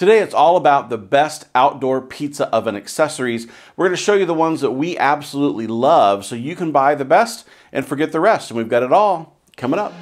Today it's all about the best outdoor pizza oven accessories. We're going to show you the ones that we absolutely love so you can buy the best and forget the rest. And we've got it all coming up.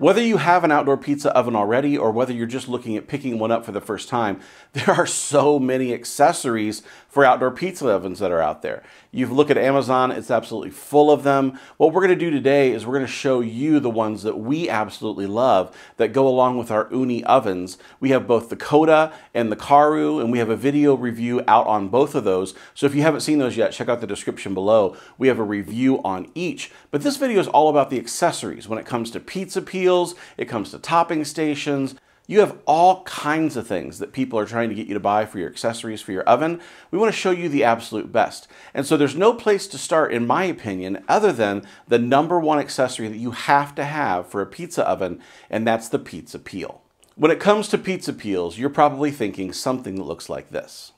Whether you have an outdoor pizza oven already or whether you're just looking at picking one up for the first time, there are so many accessories for outdoor pizza ovens that are out there. You look at Amazon, it's absolutely full of them. What we're going to do today is we're going to show you the ones that we absolutely love that go along with our Ooni ovens. We have both the Koda and the Karu, and we have a video review out on both of those. So if you haven't seen those yet, check out the description below. We have a review on each. But this video is all about the accessories when it comes to pizza peel. It comes to topping stations. You have all kinds of things that people are trying to get you to buy for your accessories for your oven. We want to show you the absolute best. And so there's no place to start, in my opinion, other than the number one accessory that you have to have for a pizza oven, and that's the pizza peel. When it comes to pizza peels, you're probably thinking something that looks like this.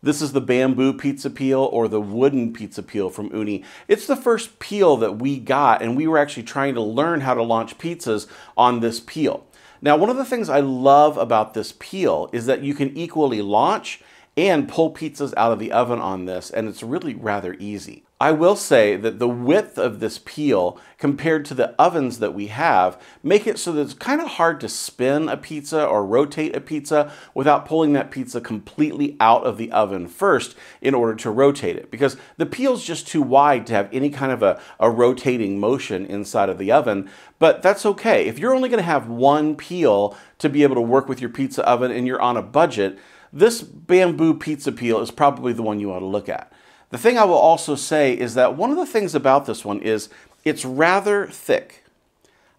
This is the bamboo pizza peel or the wooden pizza peel from Ooni. It's the first peel that we got, and we were actually trying to learn how to launch pizzas on this peel. Now, one of the things I love about this peel is that you can equally launch and pull pizzas out of the oven on this, and it's really rather easy. I will say that the width of this peel compared to the ovens that we have make it so that it's kind of hard to spin a pizza or rotate a pizza without pulling that pizza completely out of the oven first in order to rotate it, because the peel's just too wide to have any kind of a rotating motion inside of the oven. But that's okay. If you're only going to have one peel to be able to work with your pizza oven and you're on a budget, this bamboo pizza peel is probably the one you ought to look at. The thing I will also say is that one of the things about this one is it's rather thick.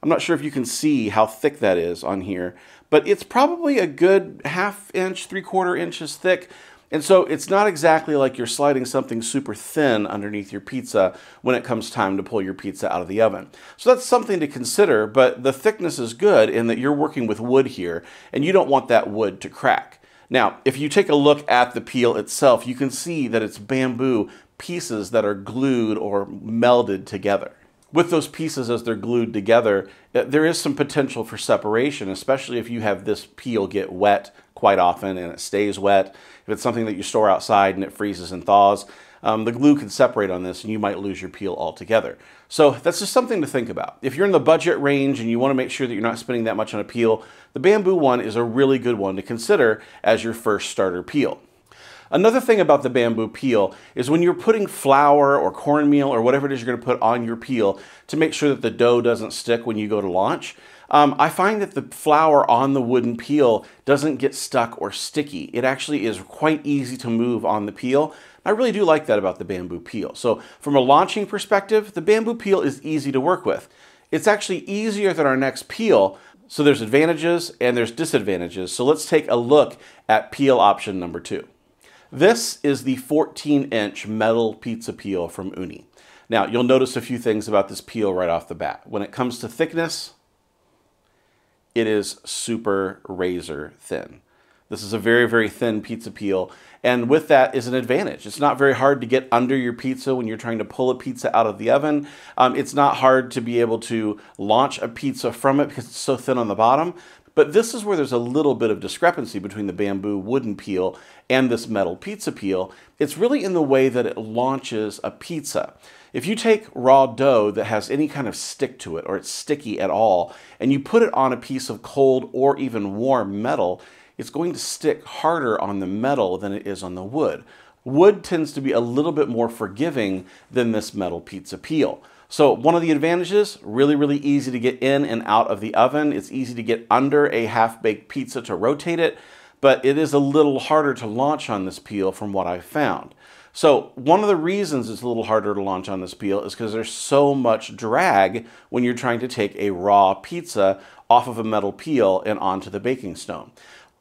I'm not sure if you can see how thick that is on here, but it's probably a good ½ inch, 3/4 inches thick. And so it's not exactly like you're sliding something super thin underneath your pizza when it comes time to pull your pizza out of the oven. So that's something to consider, but the thickness is good in that you're working with wood here and you don't want that wood to crack. Now, if you take a look at the peel itself, you can see that it's bamboo pieces that are glued or melded together. With those pieces as they're glued together, there is some potential for separation, especially if you have this peel get wet quite often and it stays wet. If it's something that you store outside and it freezes and thaws, the glue can separate on this and you might lose your peel altogether. So that's just something to think about. If you're in the budget range and you want to make sure that you're not spending that much on a peel, the bamboo one is a really good one to consider as your first starter peel. Another thing about the bamboo peel is when you're putting flour or cornmeal or whatever it is you're going to put on your peel to make sure that the dough doesn't stick when you go to launch, I find that the flour on the wooden peel doesn't get stuck or sticky. It actually is quite easy to move on the peel. I really do like that about the bamboo peel. So from a launching perspective, the bamboo peel is easy to work with. It's actually easier than our next peel. So there's advantages and there's disadvantages. So let's take a look at peel option number 2. This is the 14-inch metal pizza peel from Ooni. Now, you'll notice a few things about this peel right off the bat. When it comes to thickness, it is super razor thin. This is a very, very thin pizza peel, and with that is an advantage. It's not very hard to get under your pizza when you're trying to pull a pizza out of the oven. It's not hard to be able to launch a pizza from it because it's so thin on the bottom. But this is where there's a little bit of discrepancy between the bamboo wooden peel and this metal pizza peel. It's really in the way that it launches a pizza. If you take raw dough that has any kind of stick to it, or it's sticky at all, and you put it on a piece of cold or even warm metal, it's going to stick harder on the metal than it is on the wood. Wood tends to be a little bit more forgiving than this metal pizza peel. So one of the advantages, really, really easy to get in and out of the oven. It's easy to get under a half-baked pizza to rotate it, but it is a little harder to launch on this peel from what I've found. So one of the reasons it's a little harder to launch on this peel is because there's so much drag when you're trying to take a raw pizza off of a metal peel and onto the baking stone.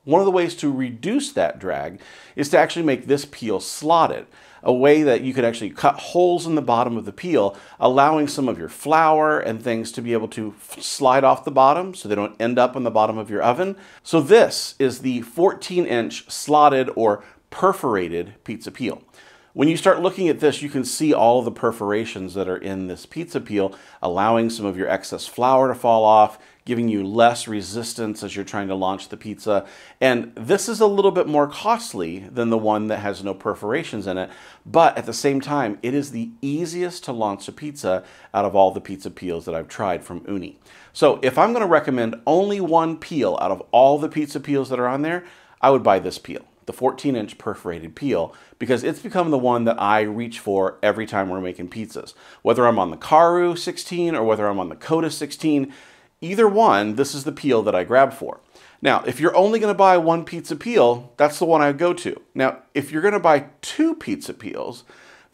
One of the ways to reduce that drag is to actually make this peel slotted, a way that you could actually cut holes in the bottom of the peel, allowing some of your flour and things to be able to slide off the bottom so they don't end up on the bottom of your oven. So this is the 14-inch slotted or perforated pizza peel. When you start looking at this, you can see all of the perforations that are in this pizza peel, allowing some of your excess flour to fall off, giving you less resistance as you're trying to launch the pizza. And this is a little bit more costly than the one that has no perforations in it, but at the same time, it is the easiest to launch a pizza out of all the pizza peels that I've tried from Ooni. So if I'm going to recommend only one peel out of all the pizza peels that are on there, I would buy this peel, the 14-inch perforated peel, because it's become the one that I reach for every time we're making pizzas. Whether I'm on the Karu 16 or whether I'm on the Koda 16, either one, this is the peel that I grab for. Now, if you're only gonna buy one pizza peel, that's the one I go to. Now, if you're gonna buy two pizza peels,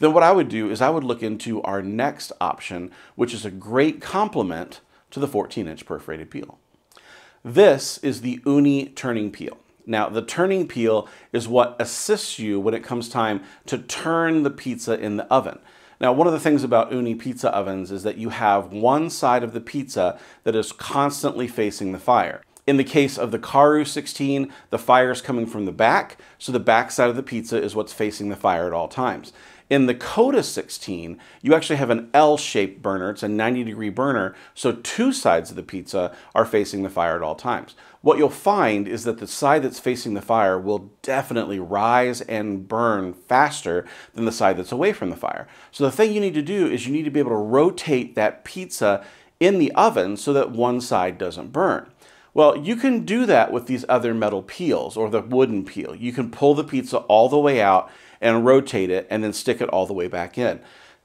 then what I would do is I would look into our next option, which is a great complement to the 14-inch perforated peel. This is the Ooni turning peel. Now, the turning peel is what assists you when it comes time to turn the pizza in the oven. Now, one of the things about Ooni pizza ovens is that you have one side of the pizza that is constantly facing the fire. In the case of the Karu 16, the fire is coming from the back, so the back side of the pizza is what's facing the fire at all times. In the Koda 16, you actually have an L-shaped burner. It's a 90-degree burner, so two sides of the pizza are facing the fire at all times. What you'll find is that the side that's facing the fire will definitely rise and burn faster than the side that's away from the fire. So the thing you need to do is you need to be able to rotate that pizza in the oven so that one side doesn't burn. Well, you can do that with these other metal peels or the wooden peel. You can pull the pizza all the way out and rotate it and then stick it all the way back in.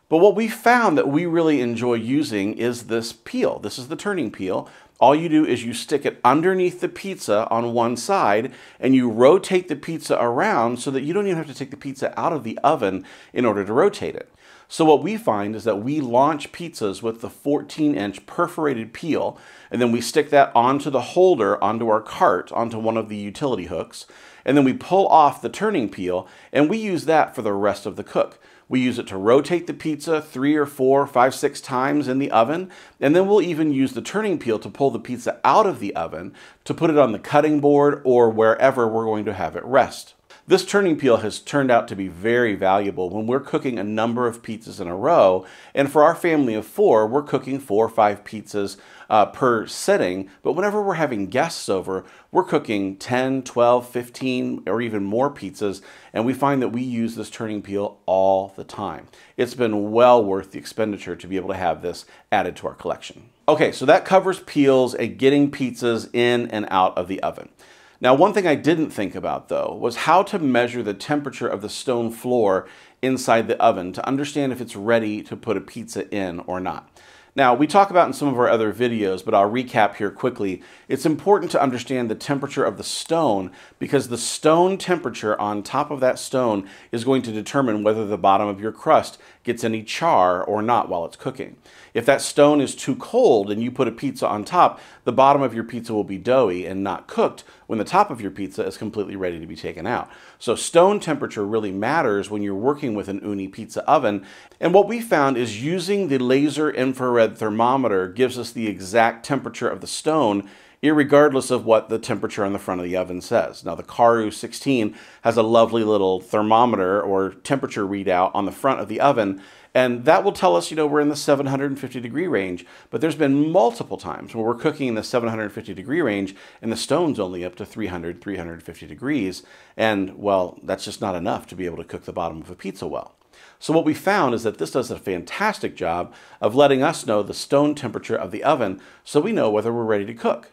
But what we found that we really enjoy using is this peel. This is the turning peel. All you do is you stick it underneath the pizza on one side and you rotate the pizza around so that you don't even have to take the pizza out of the oven in order to rotate it. So what we find is that we launch pizzas with the 14-inch perforated peel, and then we stick that onto the holder, onto our cart, onto one of the utility hooks, and then we pull off the turning peel, and we use that for the rest of the cook. We use it to rotate the pizza 3 or 4, 5, 6 times in the oven, and then we'll even use the turning peel to pull the pizza out of the oven to put it on the cutting board or wherever we're going to have it rest. This turning peel has turned out to be very valuable when we're cooking a number of pizzas in a row, and for our family of 4, we're cooking 4 or 5 pizzas per sitting, but whenever we're having guests over, we're cooking 10, 12, 15, or even more pizzas, and we find that we use this turning peel all the time. It's been well worth the expenditure to be able to have this added to our collection. Okay, so that covers peels and getting pizzas in and out of the oven. Now, one thing I didn't think about, though, was how to measure the temperature of the stone floor inside the oven to understand if it's ready to put a pizza in or not. Now, we talk about in some of our other videos, but I'll recap here quickly. It's important to understand the temperature of the stone because the stone temperature on top of that stone is going to determine whether the bottom of your crust gets any char or not while it's cooking. If that stone is too cold and you put a pizza on top, the bottom of your pizza will be doughy and not cooked when the top of your pizza is completely ready to be taken out. So stone temperature really matters when you're working with an Ooni pizza oven. And what we found is using the laser infrared thermometer gives us the exact temperature of the stone irregardless of what the temperature on the front of the oven says. Now, the Karu 16 has a lovely little thermometer or temperature readout on the front of the oven, and that will tell us, you know, we're in the 750-degree range, but there's been multiple times where we're cooking in the 750-degree range, and the stone's only up to 300, 350 degrees, and, well, that's just not enough to be able to cook the bottom of a pizza well. So what we found is that this does a fantastic job of letting us know the stone temperature of the oven so we know whether we're ready to cook.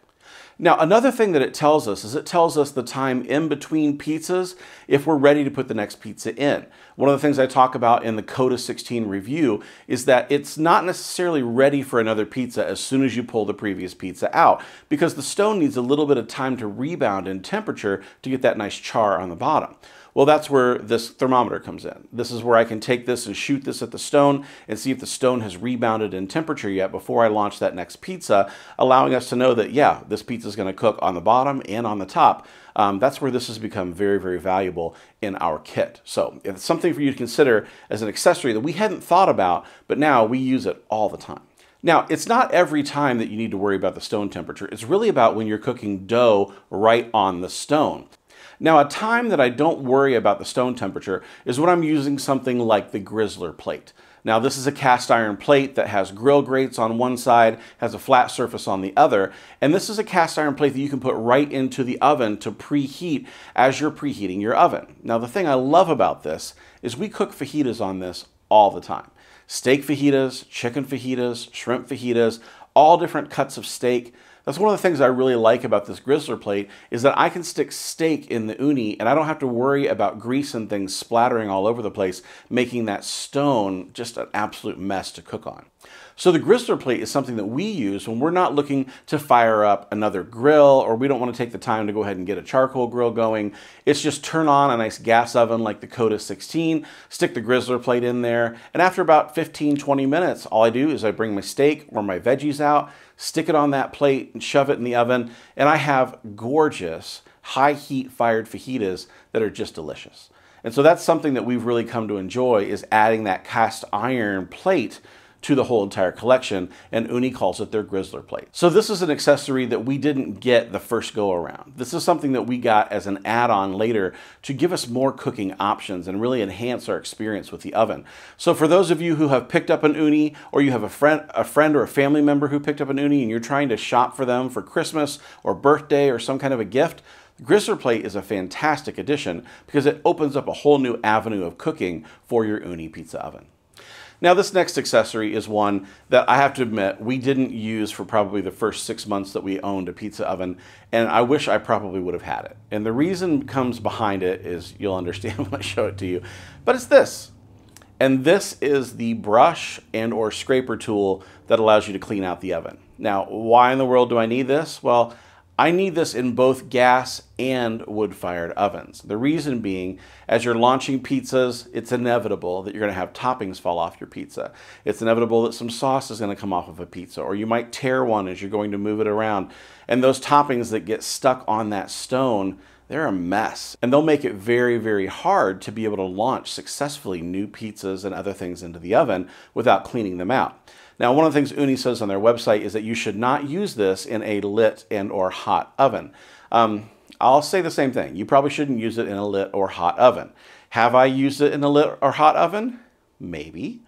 Now, another thing that it tells us is it tells us the time in between pizzas if we're ready to put the next pizza in. One of the things I talk about in the Koda 16 review is that it's not necessarily ready for another pizza as soon as you pull the previous pizza out because the stone needs a little bit of time to rebound in temperature to get that nice char on the bottom. Well, that's where this thermometer comes in. This is where I can take this and shoot this at the stone and see if the stone has rebounded in temperature yet before I launch that next pizza, allowing us to know that, yeah, this pizza is going to cook on the bottom and on the top. That's where this has become very, very valuable in our kit. So it's something for you to consider as an accessory that we hadn't thought about, but now we use it all the time. Now, it's not every time that you need to worry about the stone temperature. It's really about when you're cooking dough right on the stone. Now, a time that I don't worry about the stone temperature is when I'm using something like the Grizzler plate. Now, this is a cast iron plate that has grill grates on one side, has a flat surface on the other, and this is a cast iron plate that you can put right into the oven to preheat as you're preheating your oven. Now, the thing I love about this is we cook fajitas on this all the time. Steak fajitas, chicken fajitas, shrimp fajitas, all different cuts of steak. That's one of the things I really like about this Grizzler plate is that I can stick steak in the Ooni and I don't have to worry about grease and things splattering all over the place, making that stone just an absolute mess to cook on. So the Grizzler plate is something that we use when we're not looking to fire up another grill, or we don't want to take the time to go ahead and get a charcoal grill going. It's just turn on a nice gas oven like the Koda 16, stick the Grizzler plate in there, and after about 15-20 minutes, all I do is I bring my steak or my veggies out, stick it on that plate and shove it in the oven, and I have gorgeous high heat fired fajitas that are just delicious. And so that's something that we've really come to enjoy, is adding that cast iron plate to the whole entire collection, and Ooni calls it their Grizzler plate. So this is an accessory that we didn't get the first go around. This is something that we got as an add-on later to give us more cooking options and really enhance our experience with the oven. So for those of you who have picked up an Ooni, or you have a friend or a family member who picked up an Ooni and you're trying to shop for them for Christmas or birthday or some kind of a gift, the Grizzler plate is a fantastic addition because it opens up a whole new avenue of cooking for your Ooni pizza oven. Now, this next accessory is one that I have to admit we didn't use for probably the first 6 months that we owned a pizza oven, and I wish I probably would have had it. And the reason comes behind it is you'll understand when I show it to you, but it's this. And this is the brush and or scraper tool that allows you to clean out the oven. Now, why in the world do I need this? Well, I need this in both gas and wood-fired ovens. The reason being, as you're launching pizzas, it's inevitable that you're going to have toppings fall off your pizza. It's inevitable that some sauce is going to come off of a pizza, or you might tear one as you're going to move it around. And those toppings that get stuck on that stone, they're a mess, and they'll make it very, very hard to be able to launch successfully new pizzas and other things into the oven without cleaning them out. Now, one of the things Ooni says on their website is that you should not use this in a lit and or hot oven. I'll say the same thing. You probably shouldn't use it in a lit or hot oven. Have I used it in a lit or hot oven? Maybe.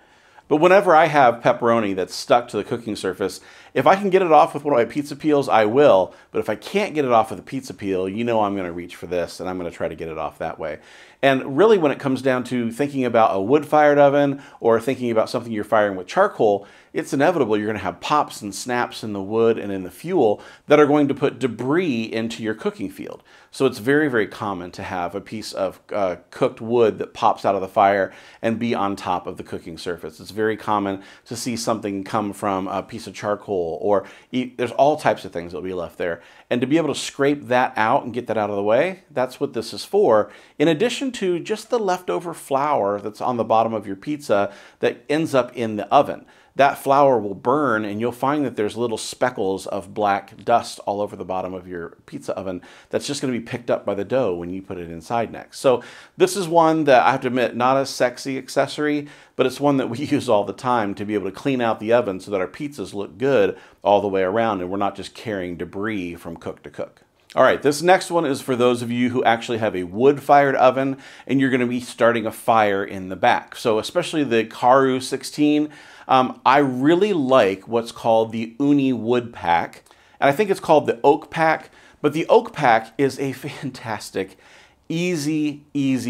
But whenever I have pepperoni that's stuck to the cooking surface, if I can get it off with one of my pizza peels, I will. But if I can't get it off with a pizza peel, you know I'm going to reach for this and I'm going to try to get it off that way. And really, when it comes down to thinking about a wood-fired oven or thinking about something you're firing with charcoal, it's inevitable you're going to have pops and snaps in the wood and in the fuel that are going to put debris into your cooking field. So it's very, very common to have a piece of cooked wood that pops out of the fire and be on top of the cooking surface. It's very common to see something come from a piece of charcoal, or there's all types of things that will be left there. And to be able to scrape that out and get that out of the way, that's what this is for, in addition to just the leftover flour that's on the bottom of your pizza that ends up in the oven. That flour will burn, and you'll find that there's little speckles of black dust all over the bottom of your pizza oven that's just going to be picked up by the dough when you put it inside next. So this is one that I have to admit, not a sexy accessory, but it's one that we use all the time to be able to clean out the oven so that our pizzas look good all the way around and we're not just carrying debris from cook to cook. All right, this next one is for those of you who actually have a wood-fired oven and you're going to be starting a fire in the back. So especially the Karu 16, I really like what's called the Ooni wood pack. And I think it's called the oak pack, but the oak pack is a fantastic, easy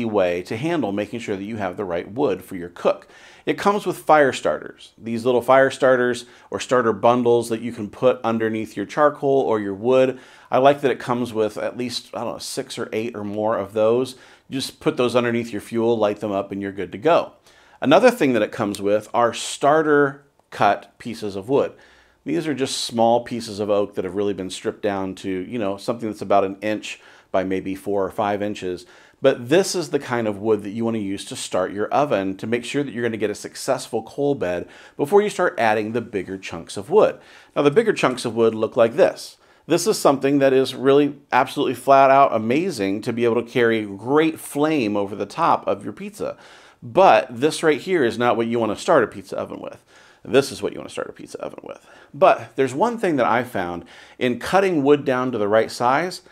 way to handle making sure that you have the right wood for your cook. It comes with fire starters. These little fire starters or starter bundles that you can put underneath your charcoal or your wood. I like that it comes with at least, I don't know, 6 or 8 or more of those. You just put those underneath your fuel, light them up, and you're good to go. Another thing that it comes with are starter cut pieces of wood. These are just small pieces of oak that have really been stripped down to, you know, something that's about an inch by maybe 4 or 5 inches. But this is the kind of wood that you want to use to start your oven to make sure that you're going to get a successful coal bed before you start adding the bigger chunks of wood. Now, the bigger chunks of wood look like this. This is something that is really absolutely flat out amazing to be able to carry great flame over the top of your pizza. But this right here is not what you want to start a pizza oven with. This is what you want to start a pizza oven with. But there's one thing that I found in cutting wood down to the right size.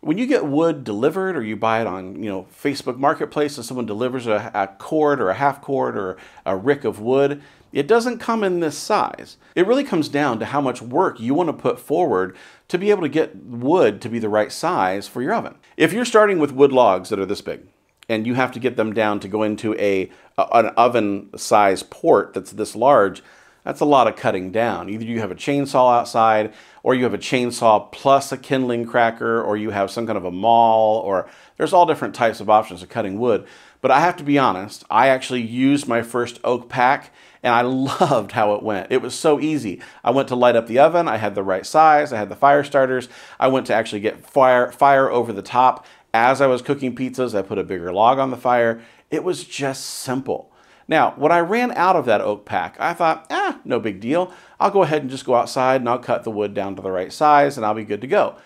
When you get wood delivered, or you buy it on, you know, Facebook Marketplace, and someone delivers a cord or a half cord or a rick of wood, it doesn't come in this size. It really comes down to how much work you want to put forward to be able to get wood to be the right size for your oven. If you're starting with wood logs that are this big, and you have to get them down to go into an oven size port that's this large, that's a lot of cutting down. Either you have a chainsaw outside, or you have a chainsaw plus a kindling cracker, or you have some kind of a maul, or there's all different types of options of cutting wood. But I have to be honest, I actually used my first oak pack, and I loved how it went. It was so easy. I went to light up the oven, I had the right size, I had the fire starters, I went to actually get fire over the top. As I was cooking pizzas, I put a bigger log on the fire. It was just simple. Now, when I ran out of that oak pack, I thought, no big deal. I'll go ahead and just go outside and I'll cut the wood down to the right size and I'll be good to go.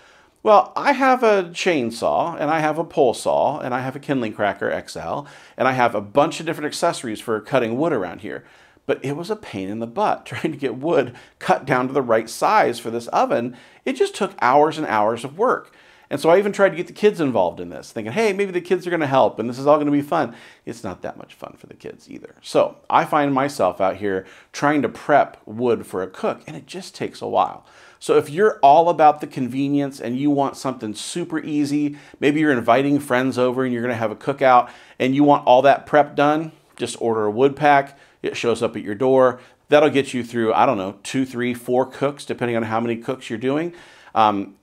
Well, I have a chainsaw, and I have a pole saw, and I have a kindling cracker XL, and I have a bunch of different accessories for cutting wood around here. But it was a pain in the butt trying to get wood cut down to the right size for this oven. It just took hours and hours of work. And so I even tried to get the kids involved in this, thinking, hey, maybe the kids are going to help and this is all going to be fun. It's not that much fun for the kids either. So I find myself out here trying to prep wood for a cook, and it just takes a while. So if you're all about the convenience and you want something super easy, maybe you're inviting friends over and you're going to have a cookout and you want all that prep done, just order a wood pack. It shows up at your door. That'll get you through, I don't know, 2, 3, 4 cooks, depending on how many cooks you're doing.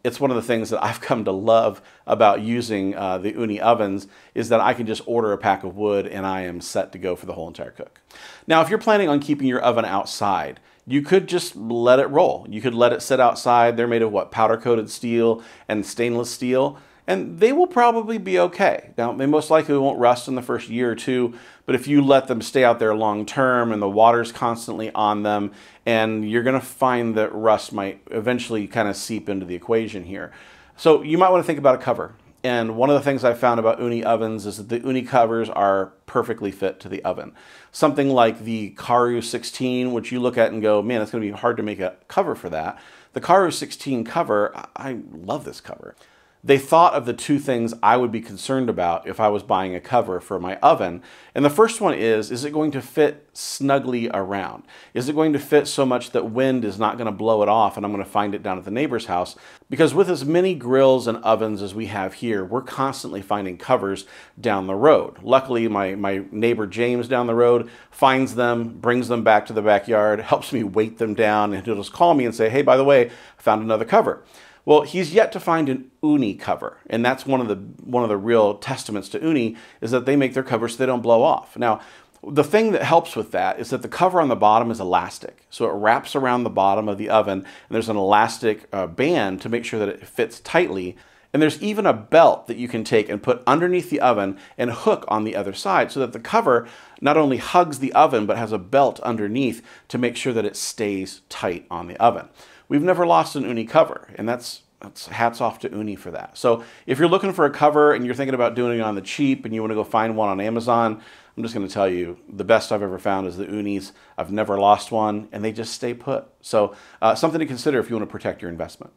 It's one of the things that I've come to love about using the Ooni ovens, is that I can just order a pack of wood and I am set to go for the whole entire cook. Now, if you're planning on keeping your oven outside, you could just let it roll. You could let it sit outside. They're made of what, powder coated steel and stainless steel, and they will probably be okay. Now, they most likely won't rust in the first year or two, but if you let them stay out there long term and the water's constantly on them, and you're gonna find that rust might eventually kind of seep into the equation here. So you might wanna think about a cover. And one of the things I found about Ooni ovens is that the Ooni covers are perfectly fit to the oven. Something like the Karu 16, which you look at and go, man, it's gonna be hard to make a cover for that. The Karu 16 cover, I love this cover. They thought of the two things I would be concerned about if I was buying a cover for my oven. And the first one is it going to fit snugly around? Is it going to fit so much that wind is not going to blow it off and I'm going to find it down at the neighbor's house? Because with as many grills and ovens as we have here, we're constantly finding covers down the road. Luckily, my neighbor James down the road finds them, brings them back to the backyard, helps me weight them down, and he'll just call me and say, hey, by the way, I found another cover. Well, he's yet to find an Ooni cover, and that's one of the real testaments to Ooni, is that they make their covers so they don't blow off. Now, the thing that helps with that is that the cover on the bottom is elastic, so it wraps around the bottom of the oven, and there's an elastic band to make sure that it fits tightly. And there's even a belt that you can take and put underneath the oven and hook on the other side, so that the cover not only hugs the oven but has a belt underneath to make sure that it stays tight on the oven. We've never lost an Ooni cover, and that's hats off to Ooni for that. So if you're looking for a cover and you're thinking about doing it on the cheap and you want to go find one on Amazon, I'm just going to tell you, the best I've ever found is the Oonis. I've never lost one, and they just stay put. So something to consider if you want to protect your investment.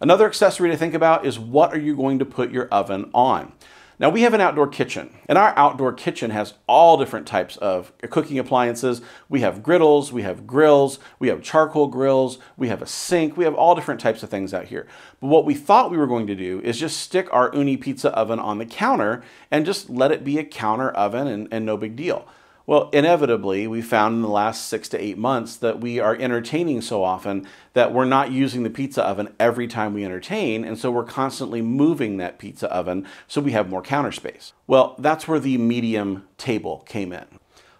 Another accessory to think about is, what are you going to put your oven on? Now, we have an outdoor kitchen, and our outdoor kitchen has all different types of cooking appliances. We have griddles, we have grills, we have charcoal grills, we have a sink, we have all different types of things out here. But what we thought we were going to do is just stick our Ooni pizza oven on the counter and just let it be a counter oven and no big deal. Well, inevitably, we found in the last 6 to 8 months that we are entertaining so often that we're not using the pizza oven every time we entertain, and so we're constantly moving that pizza oven so we have more counter space. Well, that's where the medium table came in.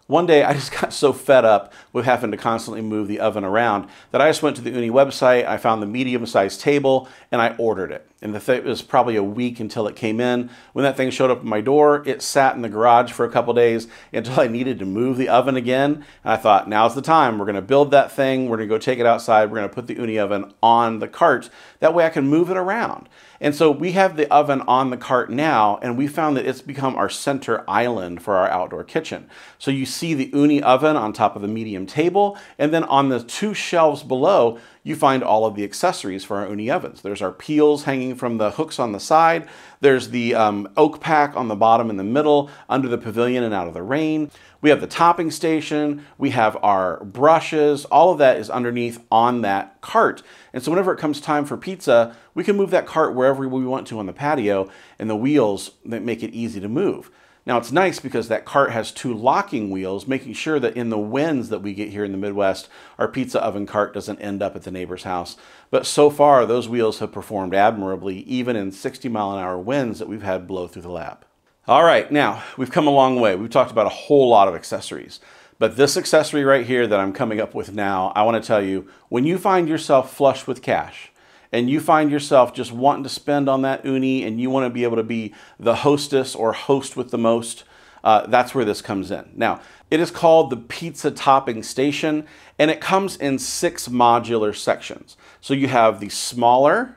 One day, I just got so fed up with having to constantly move the oven around that I just went to the Ooni website, I found the medium-sized table, and I ordered it. and it was probably a week until it came in. When that thing showed up at my door, it sat in the garage for a couple days until I needed to move the oven again. And I thought, now's the time. We're gonna build that thing. We're gonna go take it outside. We're gonna put the Ooni oven on the cart. That way I can move it around. And so we have the oven on the cart now, and we found that it's become our center island for our outdoor kitchen. So you see the Ooni oven on top of the medium table, and then on the two shelves below, you find all of the accessories for our Ooni ovens. There's our peels hanging from the hooks on the side. There's the oak pack on the bottom in the middle, under the pavilion and out of the rain. We have the topping station. We have our brushes. All of that is underneath on that cart. And so whenever it comes time for pizza, we can move that cart wherever we want to on the patio, and the wheels that make it easy to move. Now it's nice because that cart has two locking wheels, making sure that in the winds that we get here in the Midwest, our pizza oven cart doesn't end up at the neighbor's house. But so far, those wheels have performed admirably, even in 60-mile-an-hour winds that we've had blow through the lab. All right, now we've come a long way. We've talked about a whole lot of accessories, but this accessory right here that I'm coming up with now, I want to tell you, when you find yourself flush with cash, and you find yourself just wanting to spend on that Ooni, and you want to be able to be the hostess or host with the most, that's where this comes in. Now, it is called the Pizza Topping Station, and it comes in 6 modular sections. So you have the smaller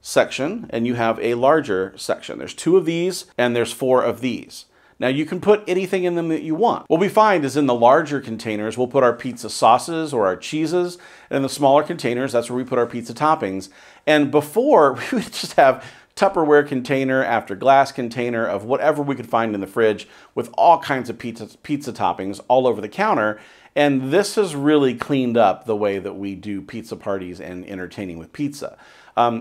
section, and you have a larger section. There's 2 of these, and there's 4 of these. Now you can put anything in them that you want. What we find is in the larger containers, we'll put our pizza sauces or our cheeses, and in the smaller containers, that's where we put our pizza toppings. And before, we would just have Tupperware container after glass container of whatever we could find in the fridge with all kinds of pizza toppings all over the counter. And this has really cleaned up the way that we do pizza parties and entertaining with pizza.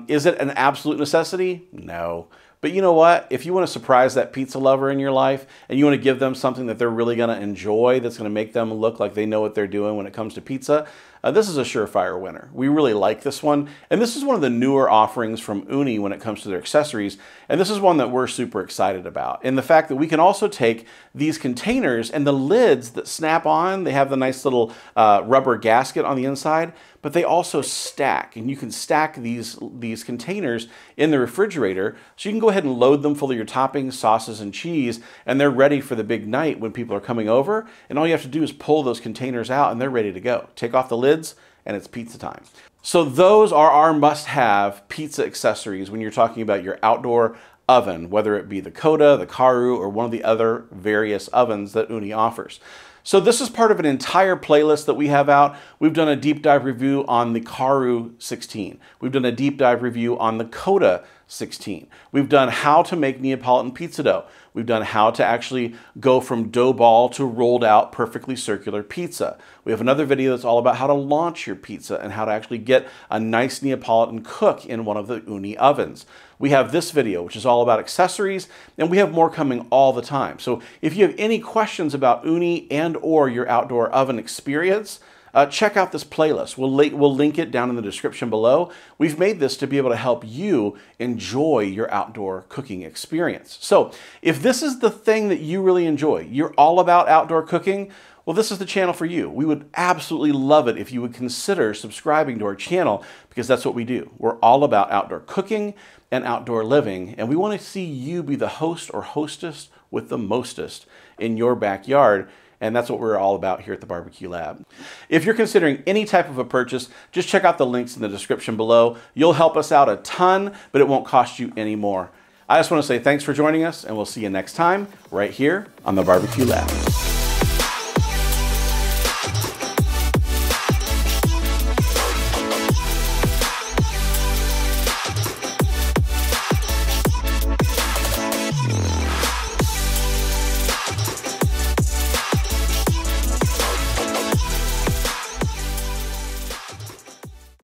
Is it an absolute necessity? No. But you know what? If you want to surprise that pizza lover in your life and you want to give them something that they're really going to enjoy, that's going to make them look like they know what they're doing when it comes to pizza, this is a surefire winner. We really like this one. And this is one of the newer offerings from Ooni when it comes to their accessories. And this is one that we're super excited about. And the fact that we can also take these containers and the lids that snap on, they have the nice little rubber gasket on the inside, but they also stack, and you can stack these containers in the refrigerator, so you can go ahead and load them full of your toppings, sauces, and cheese, and they're ready for the big night when people are coming over, and all you have to do is pull those containers out, and they're ready to go. Take off the lids, and it's pizza time. So those are our must-have pizza accessories when you're talking about your outdoor oven, whether it be the Koda, the Karu, or one of the other various ovens that Ooni offers. So this is part of an entire playlist that we have out. We've done a deep dive review on the Karu 16. We've done a deep dive review on the Koda 16. We've done how to make Neapolitan pizza dough. We've done how to actually go from dough ball to rolled out perfectly circular pizza. We have another video that's all about how to launch your pizza and how to actually get a nice Neapolitan cook in one of the Ooni ovens. We have this video, which is all about accessories, and we have more coming all the time. So if you have any questions about Ooni and or your outdoor oven experience, check out this playlist. We'll link it down in the description below. We've made this to be able to help you enjoy your outdoor cooking experience. So if this is the thing that you really enjoy, you're all about outdoor cooking, well, this is the channel for you. We would absolutely love it if you would consider subscribing to our channel, because that's what we do. We're all about outdoor cooking and outdoor living, and we want to see you be the host or hostess with the mostest in your backyard. And that's what we're all about here at the Barbecue Lab. If you're considering any type of a purchase, just check out the links in the description below. You'll help us out a ton, but it won't cost you any more. I just want to say thanks for joining us, and we'll see you next time right here on the Barbecue Lab.